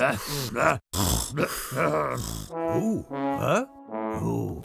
Ooh, huh? Ooh.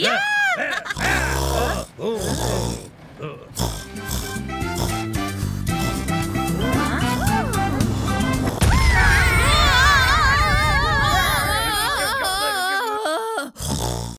Yeah! Oh!